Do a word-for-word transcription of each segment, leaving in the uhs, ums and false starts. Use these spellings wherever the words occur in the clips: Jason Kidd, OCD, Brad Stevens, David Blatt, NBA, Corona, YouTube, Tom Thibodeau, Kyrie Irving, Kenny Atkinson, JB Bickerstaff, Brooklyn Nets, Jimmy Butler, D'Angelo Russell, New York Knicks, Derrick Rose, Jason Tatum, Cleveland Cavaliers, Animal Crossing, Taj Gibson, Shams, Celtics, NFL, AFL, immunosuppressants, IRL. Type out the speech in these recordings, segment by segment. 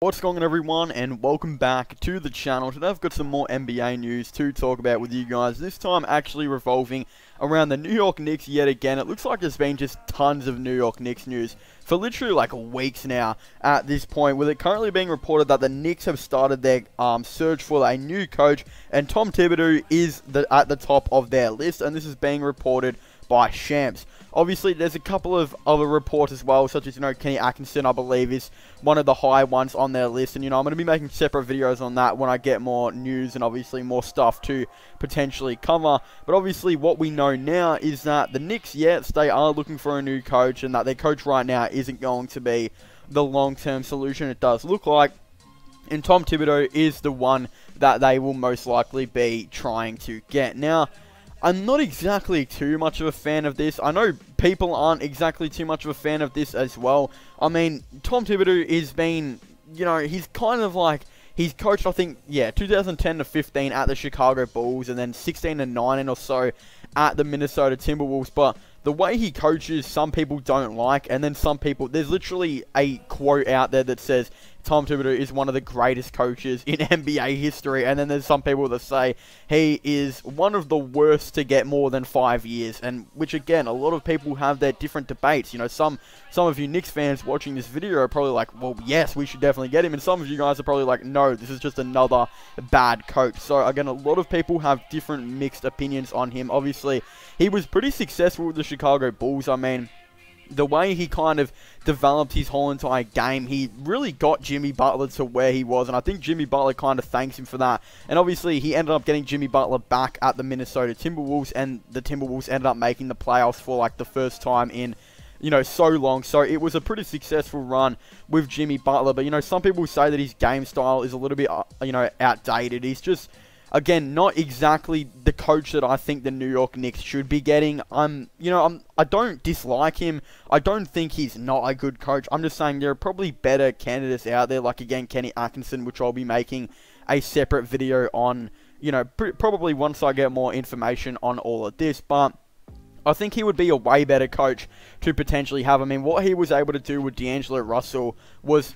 What's going on, everyone, and welcome back to the channel. Today I've got some more N B A news to talk about with you guys, this time actually revolving around the New York Knicks yet again. It looks like there's been just tons of New York Knicks news for literally like weeks now at this point, with it currently being reported that the Knicks have started their um, search for a new coach, and Tom Thibodeau is the, at the top of their list, and this is being reported by Shams. Obviously, there's a couple of other reports as well, such as, you know, Kenny Atkinson, I believe, is one of the high ones on their list. And, you know, I'm going to be making separate videos on that when I get more news and obviously more stuff to potentially cover. But obviously, what we know now is that the Knicks, yes, they are looking for a new coach, and that their coach right now isn't going to be the long-term solution, it does look like. And Tom Thibodeau is the one that they will most likely be trying to get. Now, I'm not exactly too much of a fan of this. I know people aren't exactly too much of a fan of this as well. I mean, Tom Thibodeau has been, you know, he's kind of like, he's coached, I think, yeah, two thousand ten to fifteen at the Chicago Bulls, and then sixteen to nineteen or so at the Minnesota Timberwolves. But the way he coaches, some people don't like, and then some people, there's literally a quote out there that says, Tom Thibodeau is one of the greatest coaches in N B A history, and then there's some people that say he is one of the worst to get more than five years, and which, again, a lot of people have their different debates. You know, some some of you Knicks fans watching this video are probably like, well, yes, we should definitely get him, and some of you guys are probably like, no, this is just another bad coach. So, again, a lot of people have different mixed opinions on him. Obviously, he was pretty successful with the Chicago Bulls. I mean, the way he kind of developed his whole entire game, he really got Jimmy Butler to where he was, and I think Jimmy Butler kind of thanks him for that. And obviously, he ended up getting Jimmy Butler back at the Minnesota Timberwolves, and the Timberwolves ended up making the playoffs for like the first time in, you know, so long. So it was a pretty successful run with Jimmy Butler. But, you know, some people say that his game style is a little bit, you know, outdated. He's just, again, not exactly the coach that I think the New York Knicks should be getting. I'm, you know, I'm, I don't dislike him. I don't think he's not a good coach. I'm just saying there are probably better candidates out there, like, again, Kenny Atkinson, which I'll be making a separate video on, you know, pr probably once I get more information on all of this. But I think he would be a way better coach to potentially have. I mean, what he was able to do with D'Angelo Russell was,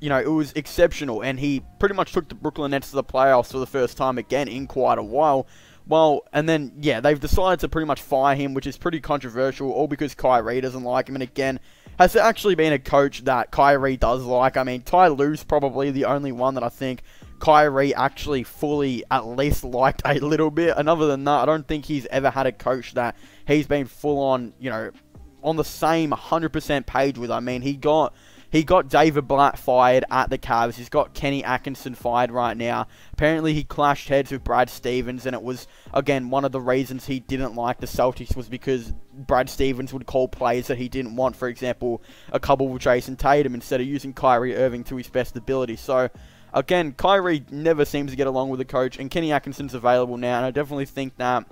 you know, it was exceptional, and he pretty much took the Brooklyn Nets to the playoffs for the first time again in quite a while. Well, and then, yeah, they've decided to pretty much fire him, which is pretty controversial, all because Kyrie doesn't like him. And again, has there actually been a coach that Kyrie does like? I mean, Ty Lue's probably the only one that I think Kyrie actually fully at least liked a little bit. And other than that, I don't think he's ever had a coach that he's been full on, you know, on the same one hundred percent page with. I mean, he got... He got David Blatt fired at the Cavs. He's got Kenny Atkinson fired right now. Apparently, he clashed heads with Brad Stevens, and it was, again, one of the reasons he didn't like the Celtics was because Brad Stevens would call plays that he didn't want. For example, a couple with Jason Tatum instead of using Kyrie Irving to his best ability. So, again, Kyrie never seems to get along with the coach, and Kenny Atkinson's available now, and I definitely think that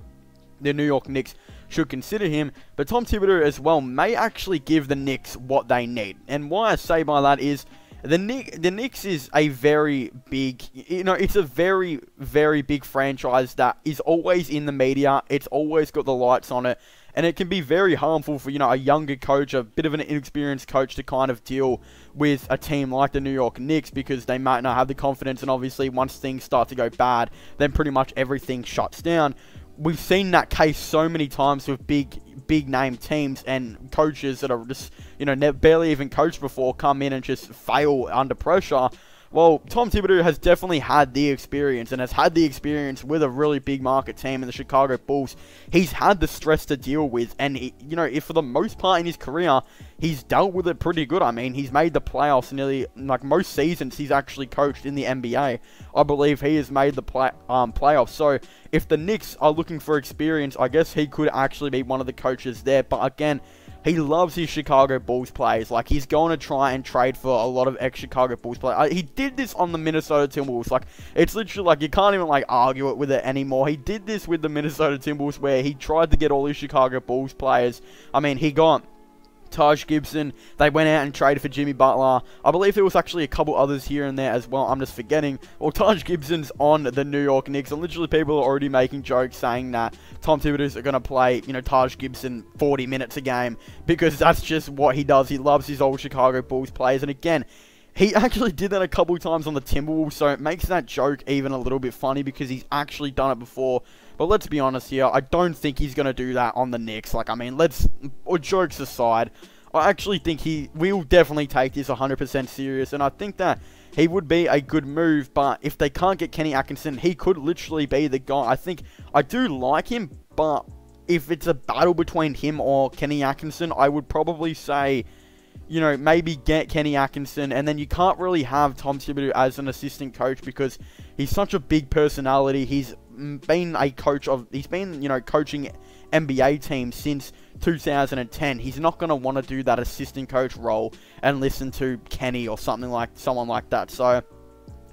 the New York Knicks should consider him. But Tom Thibodeau as well may actually give the Knicks what they need. And why I say by that is the Knicks, the Knicks is a very big, you know, it's a very, very big franchise that is always in the media. It's always got the lights on it. And it can be very harmful for, you know, a younger coach, a bit of an inexperienced coach to kind of deal with a team like the New York Knicks, because they might not have the confidence. And obviously, once things start to go bad, then pretty much everything shuts down. We've seen that case so many times with big, big name teams and coaches that are just, you know, barely even coached before, come in and just fail under pressure. Well, Tom Thibodeau has definitely had the experience, and has had the experience with a really big market team in the Chicago Bulls. He's had the stress to deal with, and, he, you know, if for the most part in his career, he's dealt with it pretty good. I mean, he's made the playoffs nearly, like, most seasons he's actually coached in the N B A. I believe he has made the play, um, playoffs. So, if the Knicks are looking for experience, I guess he could actually be one of the coaches there. But, again, he loves his Chicago Bulls players. Like, he's going to try and trade for a lot of ex-Chicago Bulls players. He did this on the Minnesota Timberwolves. Like, it's literally, like, you can't even, like, argue it with it anymore. He did this with the Minnesota Timberwolves, where he tried to get all his Chicago Bulls players. I mean, he got Taj Gibson. They went out and traded for Jimmy Butler. I believe there was actually a couple others here and there as well. I'm just forgetting. Well, Taj Gibson's on the New York Knicks, and literally people are already making jokes saying that Tom Thibodeau's are going to play, you know, Taj Gibson forty minutes a game, because that's just what he does. He loves his old Chicago Bulls players. And again, He actually did that a couple of times on the Timberwolves, so it makes that joke even a little bit funny because he's actually done it before. But let's be honest here, I don't think he's going to do that on the Knicks. Like, I mean, let's, or jokes aside, I actually think he will definitely take this one hundred percent serious, and I think that he would be a good move. But if they can't get Kenny Atkinson, he could literally be the guy. I think I do like him, but if it's a battle between him or Kenny Atkinson, I would probably say, you know, maybe get Kenny Atkinson. And then you can't really have Tom Thibodeau as an assistant coach because he's such a big personality. He's been a coach of, he's been, you know, coaching N B A teams since two thousand ten. He's not going to want to do that assistant coach role and listen to Kenny or something like, someone like that. So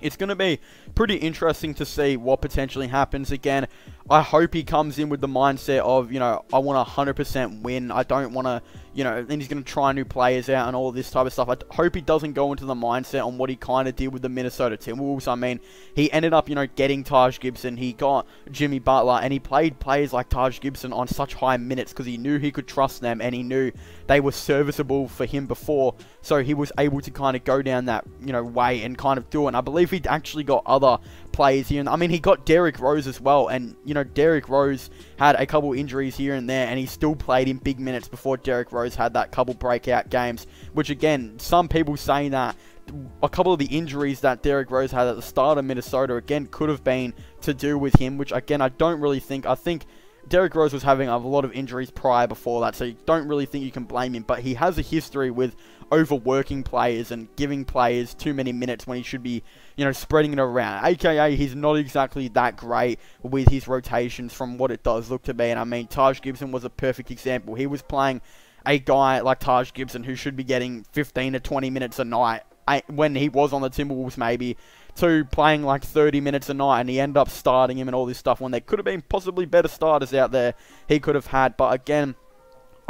it's going to be pretty interesting to see what potentially happens. Again, I hope he comes in with the mindset of, you know, I want to one hundred percent win. I don't want to, you know, then he's going to try new players out and all this type of stuff. I hope he doesn't go into the mindset on what he kind of did with the Minnesota Timberwolves. I mean, he ended up, you know, getting Taj Gibson. He got Jimmy Butler, and he played players like Taj Gibson on such high minutes because he knew he could trust them, and he knew they were serviceable for him before. So he was able to kind of go down that, you know, way and kind of do it. And I believe he actually got other players here. And I mean, he got Derrick Rose as well, and you know, Derrick Rose had a couple injuries here and there, and he still played in big minutes before Derrick Rose had that couple breakout games, which again, some people saying that a couple of the injuries that Derrick Rose had at the start of Minnesota, again, could have been to do with him, which again, I don't really think, I think Derrick Rose was having a lot of injuries prior before that, so you don't really think you can blame him, but he has a history with overworking players and giving players too many minutes when he should be, you know, spreading it around. A K A he's not exactly that great with his rotations from what it does look to be. And I mean, Taj Gibson was a perfect example. He was playing a guy like Taj Gibson who should be getting fifteen to twenty minutes a night when he was on the Timberwolves maybe, to playing like thirty minutes a night, and he ended up starting him and all this stuff when there could have been possibly better starters out there he could have had. But again,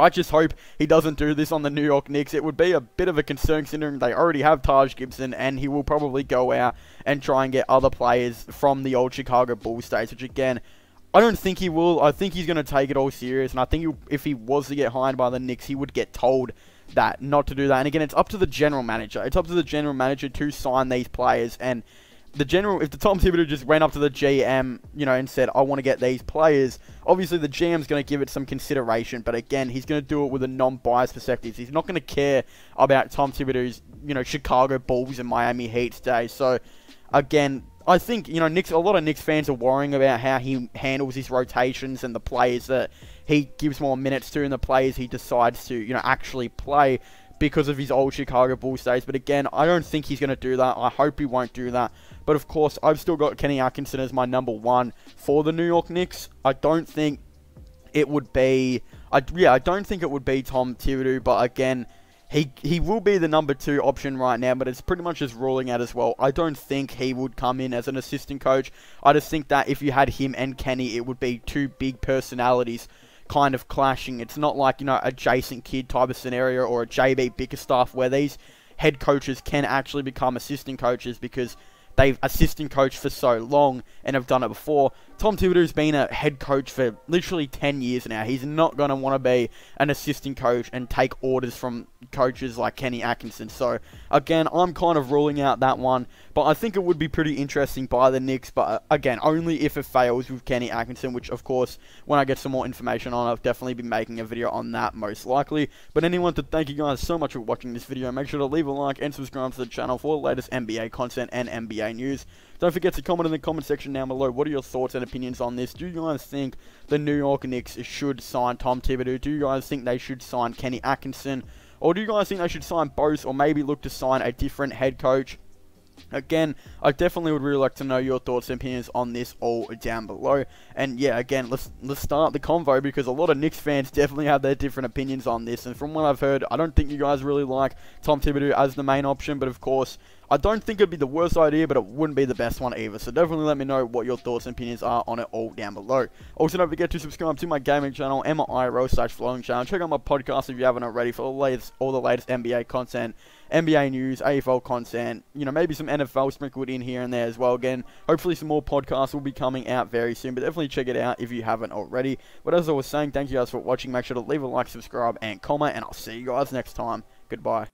I just hope he doesn't do this on the New York Knicks. It would be a bit of a concern considering they already have Taj Gibson, and he will probably go out and try and get other players from the old Chicago Bulls days, which again, I don't think he will. I think he's going to take it all serious, and I think he, if he was to get hired by the Knicks, he would get told that not to do that. And again, it's up to the general manager. It's up to the general manager to sign these players. And the general, if the Tom Thibodeau just went up to the G M, you know, and said, I want to get these players, obviously the G M's going to give it some consideration, but again, he's going to do it with a non-biased perspective. He's not going to care about Tom Thibodeau's, you know, Chicago Bulls and Miami Heat today. So again, I think, you know, Knicks, a lot of Knicks fans are worrying about how he handles his rotations and the players that he gives more minutes to and the players he decides to, you know, actually play because of his old Chicago Bulls days. But again, I don't think he's going to do that. I hope he won't do that. But of course, I've still got Kenny Atkinson as my number one for the New York Knicks. I don't think it would be... I, yeah, I don't think it would be Tom Thibodeau, but again, He, he will be the number two option right now, but it's pretty much just ruling out as well. I don't think he would come in as an assistant coach. I just think that if you had him and Kenny, it would be two big personalities kind of clashing. It's not like, you know, a Jason Kidd type of scenario or a J B Bickerstaff where these head coaches can actually become assistant coaches because they've assistant coached for so long and have done it before. Tom Thibodeau's been a head coach for literally ten years now. He's not going to want to be an assistant coach and take orders from coaches like Kenny Atkinson. So, again, I'm kind of ruling out that one. But I think it would be pretty interesting by the Knicks. But, again, only if it fails with Kenny Atkinson, which, of course, when I get some more information on, I'll definitely be making a video on that most likely. But anyway, to thank you guys so much for watching this video. Make sure to leave a like and subscribe to the channel for the latest N B A content and N B A news. Don't forget to comment in the comment section down below. What are your thoughts and opinions on this? Do you guys think the New York Knicks should sign Tom Thibodeau? Do you guys think they should sign Kenny Atkinson? Or do you guys think they should sign both, or maybe look to sign a different head coach? Again, I definitely would really like to know your thoughts and opinions on this all down below. And yeah, again, let's let's start the convo because a lot of Knicks fans definitely have their different opinions on this. And from what I've heard, I don't think you guys really like Tom Thibodeau as the main option. But of course, I don't think it'd be the worst idea, but it wouldn't be the best one either. So definitely let me know what your thoughts and opinions are on it all down below. Also, don't forget to subscribe to my gaming channel and my I R L slash vlogging channel. Check out my podcast if you haven't already for the latest, all the latest N B A content, N B A news, A F L content, you know, maybe some N F L sprinkled in here and there as well. Again, hopefully some more podcasts will be coming out very soon, but definitely check it out if you haven't already. But as I was saying, thank you guys for watching. Make sure to leave a like, subscribe, and comment, and I'll see you guys next time. Goodbye.